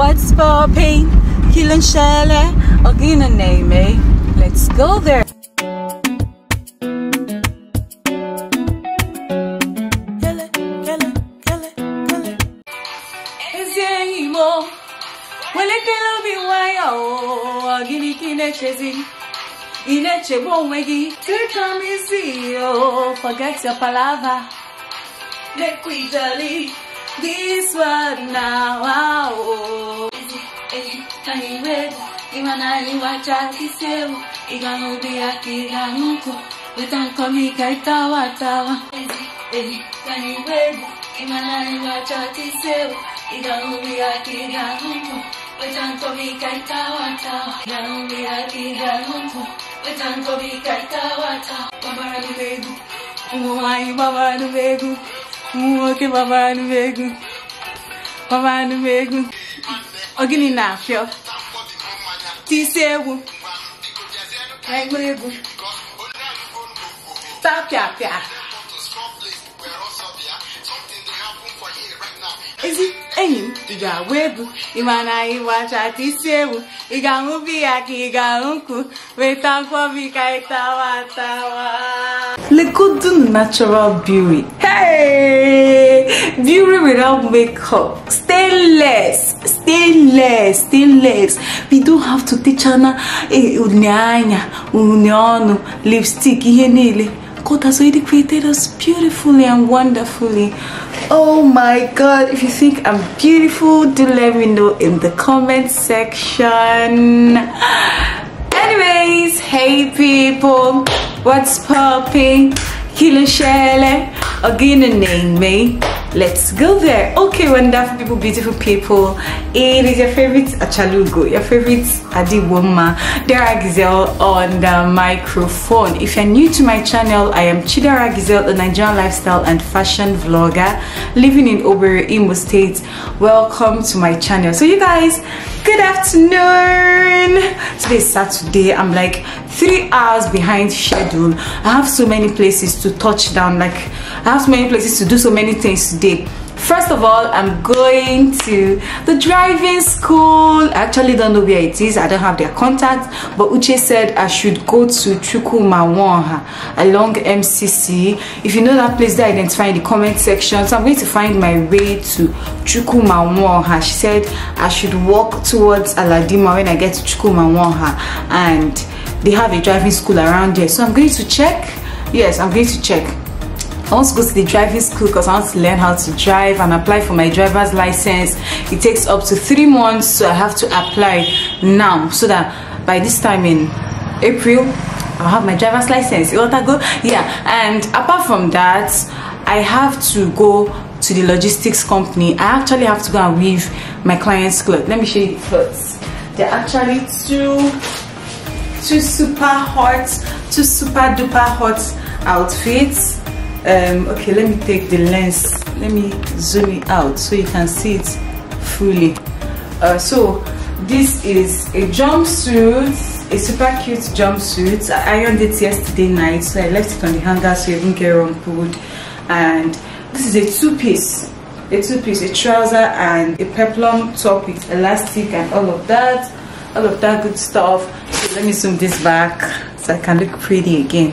What's poppin'? Kilanshale, Ogina name, eh? Let's go there. Take on easy, oh, forget your palaver. Let quickly this word now. Oh, can you wait? Even I watch at the same. Even we are Kiranko, we can come in Kaitawa Tower. Can you wait? Even I watch at the same. Even we are Kiranko, we can come in Kaitawa Tower. Even we are Kiranko. We don't go be Kaitawata, Baba the Vegu. Why Baba the Vegu? Walk in Baba the Vegu. Baba the Vegu. Ogini Nafio. Tisewu. Egwegu. Tapia. Is it any? You got Webu, Imana, watch at this table. You got Mubiaki, you got Uncle, wait on Kobika Tawa Tawa. Lekudun natural beauty. Hey! Beauty without makeup. Stainless. We don't have to teach Anna Unyanya, lipstick, Yenele. God has already created us beautifully and wonderfully. Oh my God, if you think I'm beautiful, do let me know in the comment section. Anyways, hey people, what's popping? Kilanshale, Ogina name, let's go there. Okay, wonderful people, beautiful people, it is your favorite Achalugo, your favorite Adiwoma, Chidera Giselle on the microphone. If you're new to my channel, I am Chidera Giselle, a Nigerian lifestyle and fashion vlogger living in Obere, Imo State. Welcome to my channel. So you guys, good afternoon. Today is Saturday. I'm like 3 hours behind schedule. I have so many places to touch down, like I have so many places to do so many things today. First of all, I'm going to the driving school. I actually don't know where it is. I don't have their contact, but Uche said I should go to Chukwuma Nwoha along MCC. If you know that place, then identify in the comment section. So I'm going to find my way to Chukwuma Nwoha. She said I should walk towards Aladima when I get to Chukwuma Nwoha, and they have a driving school around here. So I'm going to check. Yes, I'm going to check. I want to go to the driving school because I want to learn how to drive and apply for my driver's license. It takes up to 3 months, so I have to apply now so that by this time in April, I'll have my driver's license. You want to go? Yeah. And apart from that, I have to go to the logistics company. I actually have to go and weave my client's clothes. Let me show you the clothes. They're actually two super duper hot outfits. Okay, let me take the lens, let me zoom it out so you can see it fully. So this is a jumpsuit, a super cute jumpsuit. I ironed it yesterday night, so I left it on the hanger so it didn't get rumpled. And this is a two-piece, a trouser and a peplum top with elastic and all of that good stuff. So let me zoom this back so I can look pretty again.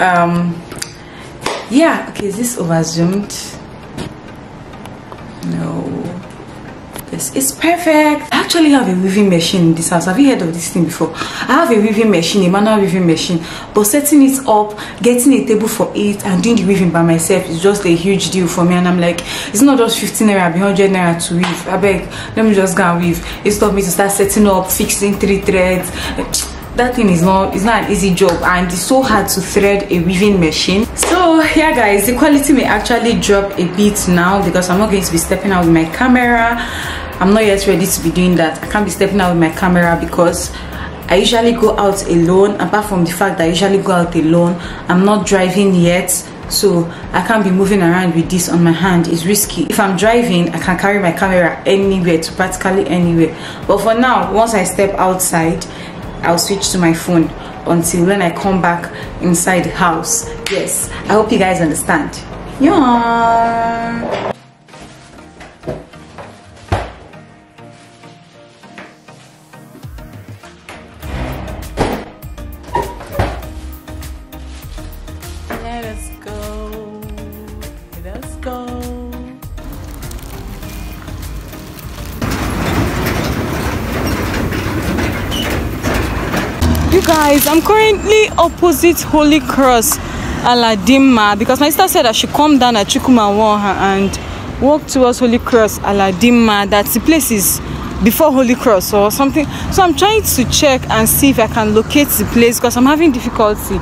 Yeah, okay, is this over zoomed? No, this is perfect. I actually have a weaving machine in this house. Have you heard of this thing before? I have a weaving machine, a manual weaving machine, but setting it up, getting a table for it and doing the weaving by myself is just a huge deal for me. And I'm like, it's not just 15 naira, 100 naira to weave. I beg, let me just go and weave. It's not me to start setting up, fixing 3 threads. That thing is not an easy job, and it's so hard to thread a weaving machine. So yeah guys, the quality may actually drop a bit now because I'm not going to be stepping out with my camera. I'm not yet ready to be doing that. I can't be stepping out with my camera because I usually go out alone. Apart from the fact that I usually go out alone, I'm not driving yet, so I can't be moving around with this on my hand. It's risky. If I'm driving, I can carry my camera anywhere, to practically anywhere. But for now, once I step outside, I'll switch to my phone until when I come back inside the house. Yes, I hope you guys understand. Yeah. you guys, I'm currently opposite Holy Cross Aladima because my sister said I should come down at Chukwuma Nwoha and walk towards Holy Cross Aladima. That the place is before Holy Cross or something. So I'm trying to check and see if I can locate the place because I'm having difficulty.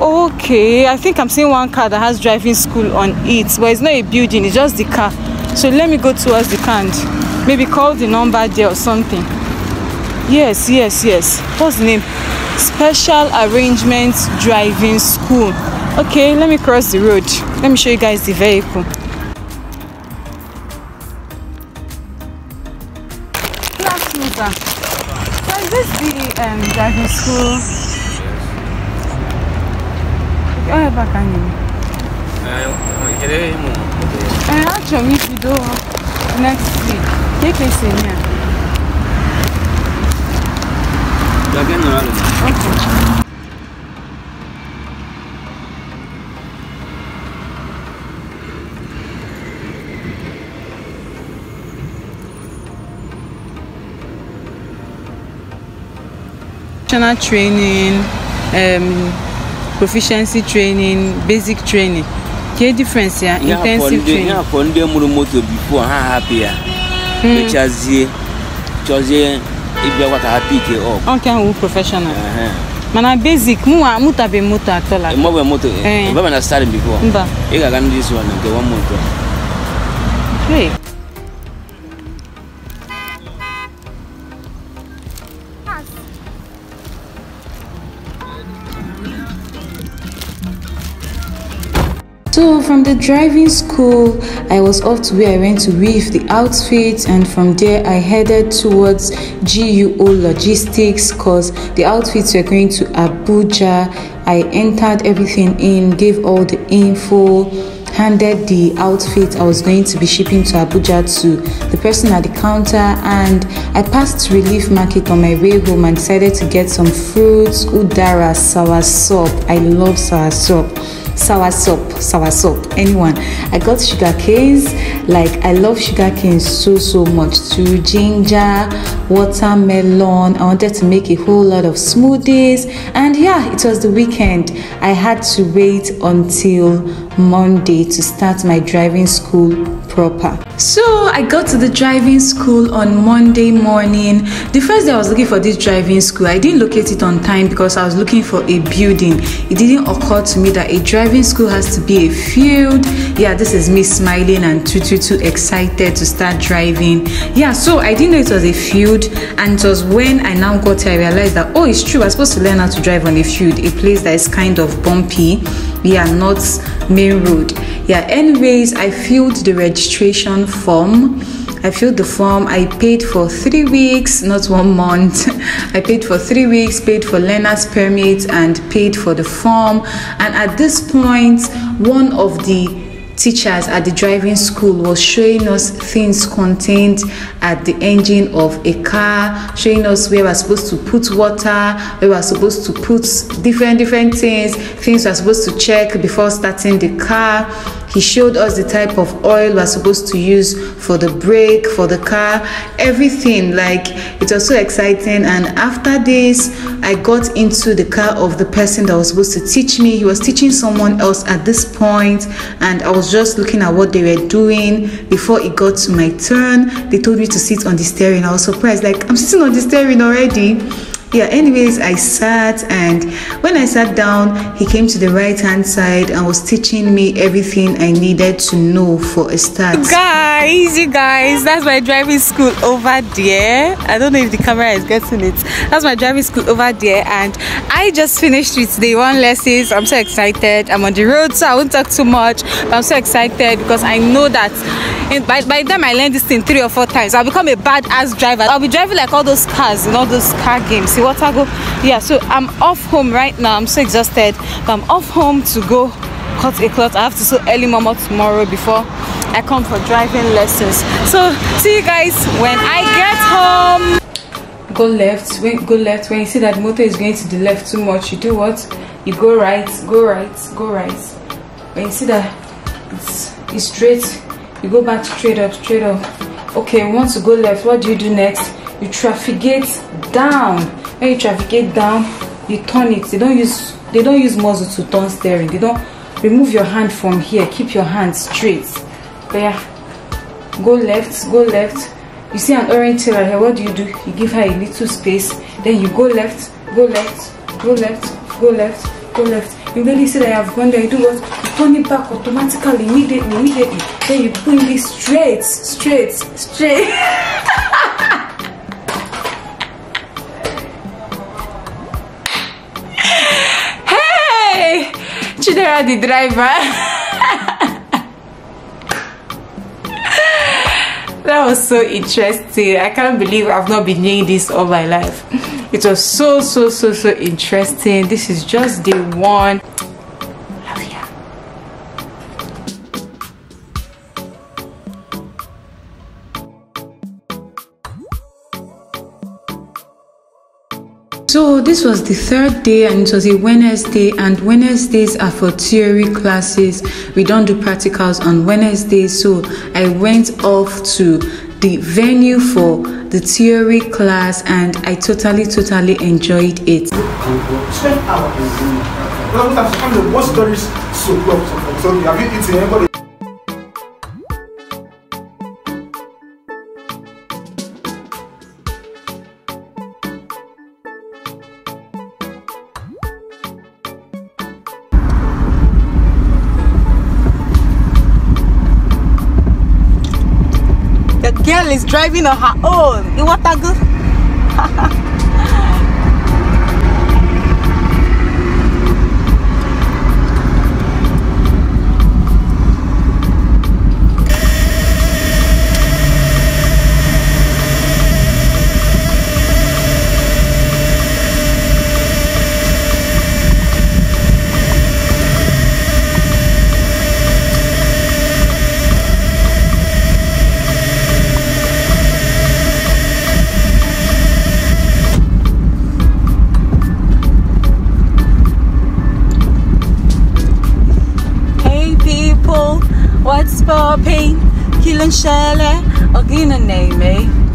Okay, I think I'm seeing one car that has driving school on it. Well, it's not a building, it's just the car. So let me go towards the car and maybe call the number there or something. Yes, yes, yes. What's the name? Special Arrangements Driving School. Okay, let me cross the road. Let me show you guys the vehicle. Last mover. So is this the driving school? É bacaninho. Eu queria ir muito. É, acho que me pediu next week. Que seria? Daqui a nada. Ok. National training. Proficiency training, basic training. Key difference here, yeah, intensive training. Yeah, for the motor before, how happy here. Because if you want to happy, you up. Okay, I'm professional. Man, I basic. Muta be motor at all. Muta be motor. But when I started before, I can do this one. Okay, one motor. Hey. So from the driving school, I was off to where I went to weave the outfit, and from there I headed towards GUO Logistics because the outfits were going to Abuja. I entered everything in, gave all the info, handed the outfit I was going to be shipping to Abuja to the person at the counter, and I passed Relief Market on my way home and decided to get some fruits, udara, soursop. I love soursop. Soursop, anyone. I got sugar canes, like I love sugar canes so much too. Ginger, watermelon, I wanted to make a whole lot of smoothies, and yeah, it was the weekend. I had to wait until Monday to start my driving school proper. So I got to the driving school on Monday morning. The first day I was looking for this driving school, I didn't locate it on time because I was looking for a building. It didn't occur to me that a driving school has to be a field. Yeah, this is me smiling and too excited to start driving. Yeah, so I didn't know it was a field, and it was when I now got here I realized that, oh, it's true, I was supposed to learn how to drive on a field, a place that is kind of bumpy. Yeah, not main road. Yeah, anyways, I filled the registration form. I filled the form. I paid for 3 weeks, not 1 month. I paid for 3 weeks, paid for learner's permit, and paid for the form. And at this point, one of the teachers at the driving school was showing us things contained at the engine of a car, showing us where we're supposed to put water, where we're supposed to put different things we're supposed to check before starting the car. He showed us the type of oil we're supposed to use for the brake, for the car, everything. Like, it was so exciting. And after this, I got into the car of the person that was supposed to teach me. He was teaching someone else at this point, and I was just looking at what they were doing before it got to my turn. They told me to sit on the steering. I was surprised, like, I'm sitting on the steering already. Yeah, anyways, I sat, and when I sat down, he came to the right hand side and was teaching me everything I needed to know for a start. You guys, that's my driving school over there. I don't know if the camera is getting it. That's my driving school over there, and I just finished with day one lessons. I'm so excited. I'm on the road, so I won't talk too much, but I'm so excited because I know that by the time I learn this thing 3 or 4 times, I'll become a badass driver. I'll be driving like all those cars, you know, those car games. Yeah, so I'm off home right now. I'm so exhausted, but I'm off home to go cut a cloth. I have to sew early mama tomorrow before I come for driving lessons. So see you guys when I get home. Go left. When you see that motor is going to the left too much, you do what? You go right. When you see that it's straight, you go back straight up. Okay, we want to go left. What do you do next? You trafficate down. When you trafficate down, you turn it. They don't use muscle to turn steering. They don't remove your hand from here. Keep your hand straight. But yeah, go left, go left. You see an orange tail here. What do? You give her a little space. Then you go left, go left, go left, go left, go left. You really see that I have gone there. You do what? You turn it back automatically, immediately. Then you pull it straight, straight, straight. Hey, Chidera the driver. That was so interesting. I can't believe I've not been doing this all my life. It was so interesting. This is just day one. So this was the third day and it was a Wednesday, and Wednesdays are for theory classes. We don't do practicals on Wednesdays, so I went off to the venue for the theory class and I totally enjoyed it. Girl is driving on her own. The water good.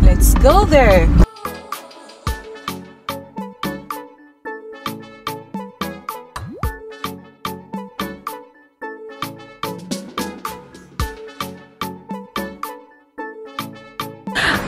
Let's go there.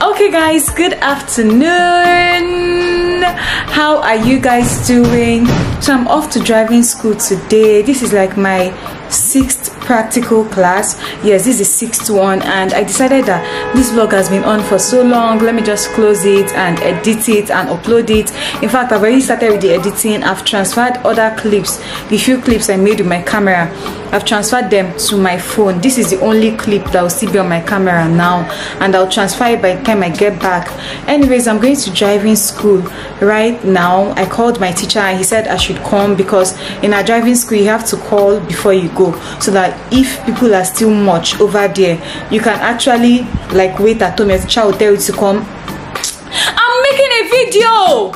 Okay guys, good afternoon. How are you guys doing? So I'm off to driving school today. This is like my 6th practical class. Yes, this is the 6th one, and I decided that this vlog has been on for so long, let me just close it and edit it and upload it. In fact, I've already started with the editing. I've transferred other clips, the few clips I made with my camera, I've transferred them to my phone. This is the only clip that will still be on my camera now, and I'll transfer it by the time I get back. Anyways, I'm going to driving school right now. I called my teacher and he said I should come, because in our driving school you have to call before you go, so that if people are still much over there, you can actually like wait at home. Your teacher will tell you to come. I'm making a video.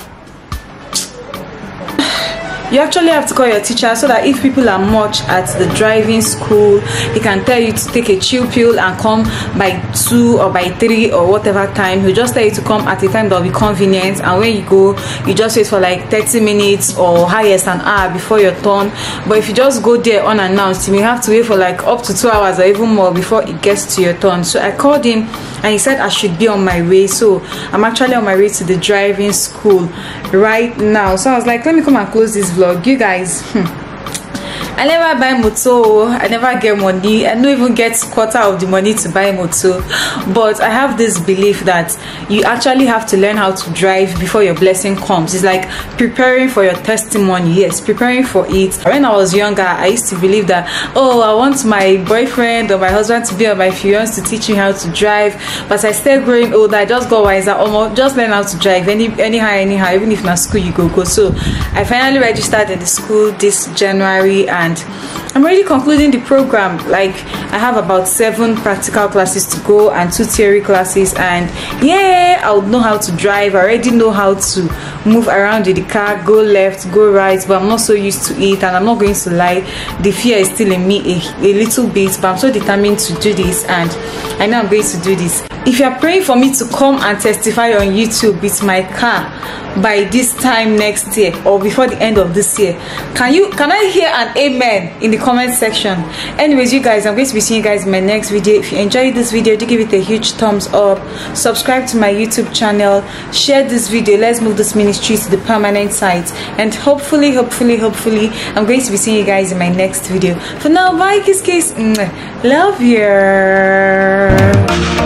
You actually have to call your teacher, so that if people are much at the driving school, he can tell you to take a chill pill and come by 2 or by 3 or whatever time. He'll just tell you to come at a time that will be convenient, and when you go you just wait for like 30 minutes or highest an hour before your turn. But if you just go there unannounced, you may have to wait for like up to 2 hours or even more before it gets to your turn. So I called him and he said I should be on my way, so I'm actually on my way to the driving school right now. So I was like, let me come and close this vlog, you guys. I never buy moto. I never get money. I don't even get quarter of the money to buy moto. But I have this belief that you actually have to learn how to drive before your blessing comes. It's like preparing for your testimony. Yes, preparing for it. When I was younger, I used to believe that, oh, I want my boyfriend or my husband to be or my fiance to teach me how to drive. But I started growing older, I just got wiser. Almost just learn how to drive anyhow, even if not school you go. So I finally registered in the school this January, and I'm already concluding the program. Like, I have about 7 practical classes to go and 2 theory classes, and yeah, I would know how to drive. I already know how to move around with the car, go left, go right, but I'm not so used to it, and I'm not going to lie, the fear is still in me a little bit, but I'm so determined to do this, and I know I'm going to do this. If you are praying for me to come and testify on YouTube with my car by this time next year or before the end of this year, can I hear an amen in the comment section? Anyways, you guys, I'm going to be seeing you guys in my next video. If you enjoyed this video, do give it a huge thumbs up, subscribe to my YouTube channel, share this video. Let's move this ministry to the permanent site, and hopefully I'm going to be seeing you guys in my next video. For now, bye, kiss, love you.